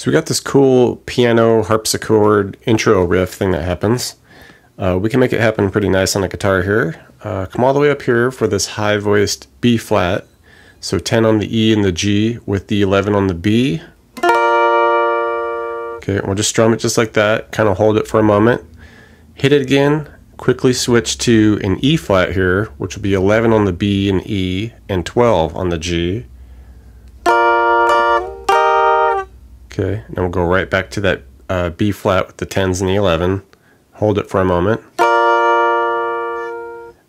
So we got this cool piano harpsichord intro riff thing that happens. We can make it happen pretty nice on the guitar here. Come all the way up here for this high voiced B flat. So 10 on the E and the G with the 11 on the B. Okay, and we'll just strum it just like that, kind of hold it for a moment. Hit it again, quickly switch to an E flat here, which will be 11 on the B and E and 12 on the G. Okay, and we'll go right back to that B flat with the 10s and the 11. Hold it for a moment.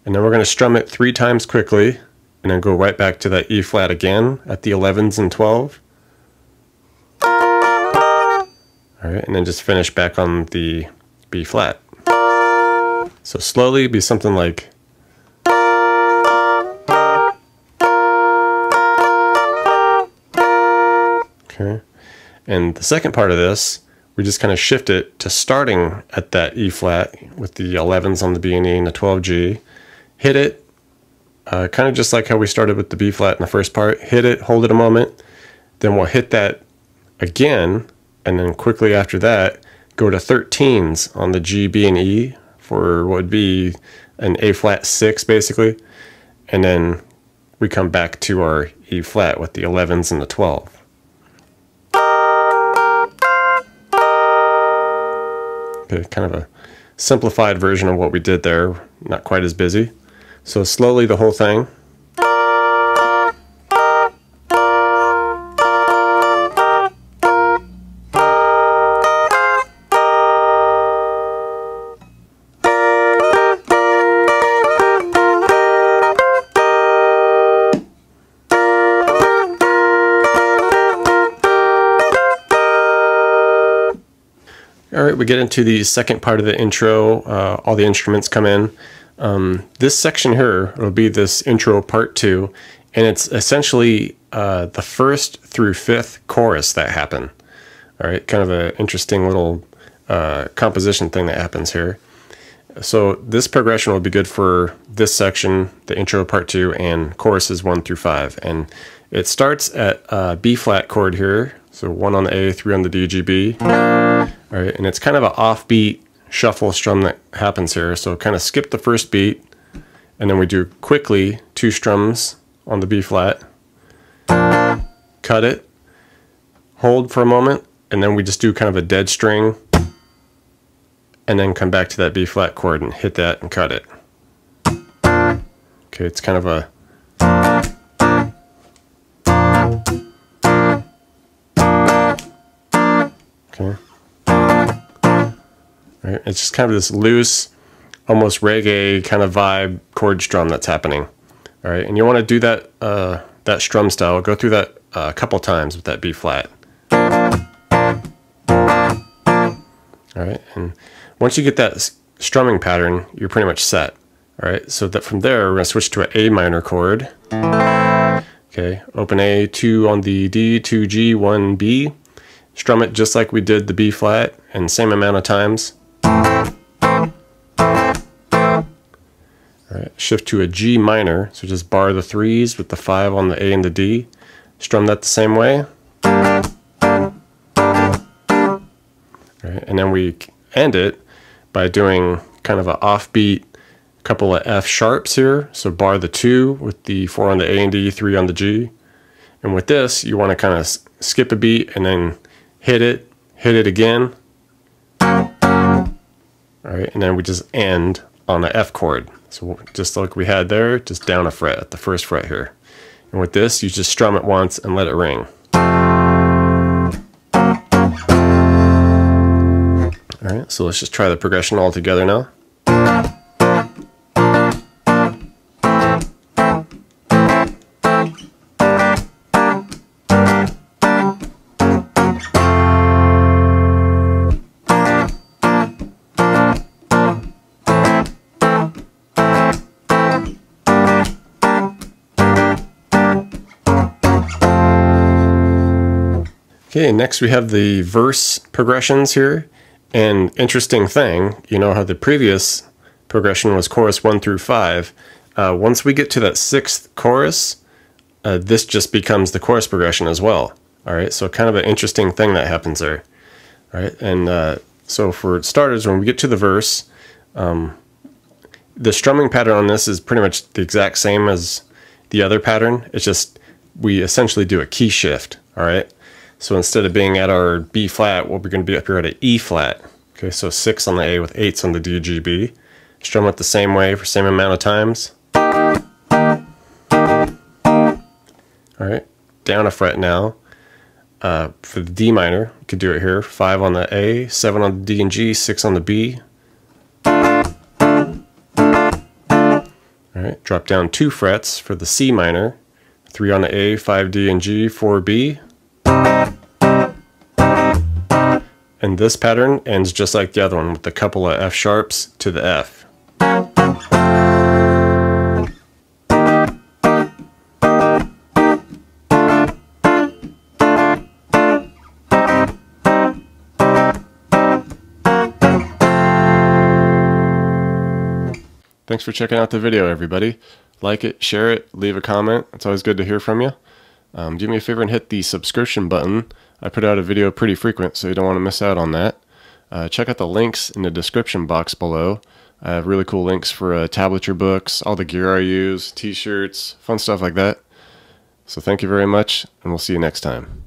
And then we're going to strum it 3 times quickly, and then go right back to that E flat again at the 11s and 12. Alright, and then just finish back on the B flat. So slowly be something like. Okay, and the second part of this, we just kind of shift it to starting at that E flat with the 11s on the B and E and the 12G. Hit it, kind of just like how we started with the B flat in the first part. Hit it, hold it a moment, then we'll hit that again, and then quickly after that, go to 13s on the G, B, and E for what would be an A flat 6 basically, and then we come back to our E flat with the 11s and the 12. Kind of a simplified version of what we did there, not quite as busy. So slowly the whole thing. Alright, we get into the second part of the intro, all the instruments come in. This section here will be this intro part 2, and it's essentially the 1st through 5th chorus that happen. Alright, kind of an interesting little composition thing that happens here. So this progression will be good for this section, the intro part 2, and choruses 1 through 5. And it starts at B flat chord here, so 1 on the A, 3 on the D, G, B. All right, and it's kind of an offbeat shuffle strum that happens here. So kind of skip the first beat, and then we do quickly 2 strums on the B flat, cut it, hold for a moment, and then we just do kind of a dead string, and then come back to that B flat chord and hit that and cut it. Okay, it's kind of a. Okay. Right. It's just kind of this loose, almost reggae kind of vibe chord strum that's happening. All right, and you want to do that that strum style. Go through that a couple times with that B flat. All right, and once you get that strumming pattern, you're pretty much set. All right, so that from there we're gonna switch to an A minor chord. Okay, open A, 2 on the D, 2G, 1B. Strum it just like we did the B flat, and same amount of times. All right, shift to a G minor, so just bar the 3s with the 5 on the A and the D. Strum that the same way. All right, and then we end it by doing kind of an offbeat couple of F sharps here. So bar the 2 with the 4 on the A and D, 3 on the G. And with this, you want to kind of skip a beat and then hit it again. All right, and then we just end on the F chord. So just like we had there, just down a fret at the 1st fret here. And with this, you just strum it once and let it ring. All right, so let's just try the progression all together now. Okay, next we have the verse progressions here, and interesting thing, you know how the previous progression was chorus 1 through 5. Once we get to that 6th chorus, this just becomes the chorus progression as well. All right, so kind of an interesting thing that happens there. All right, and so for starters, when we get to the verse, the strumming pattern on this is pretty much the exact same as the other pattern. It's just we essentially do a key shift. All right, so instead of being at our B flat, we're going to be up here at an E flat. Okay, so 6 on the A with 8s on the D, G, B. Strum it the same way for same amount of times. All right, down a fret now. For the D minor, you could do it here. 5 on the A, 7 on the D and G, 6 on the B. All right, drop down 2 frets for the C minor. 3 on the A, 5 D and G, 4 B. And this pattern ends just like the other one with a couple of F sharps to the F. Thanks for checking out the video, everybody. Like it, share it, leave a comment. It's always good to hear from you. Do me a favor and hit the subscription button. I put out a video pretty frequent, so you don't want to miss out on that. Check out the links in the description box below. I have really cool links for tablature books, all the gear I use, t-shirts, fun stuff like that. So thank you very much, and we'll see you next time.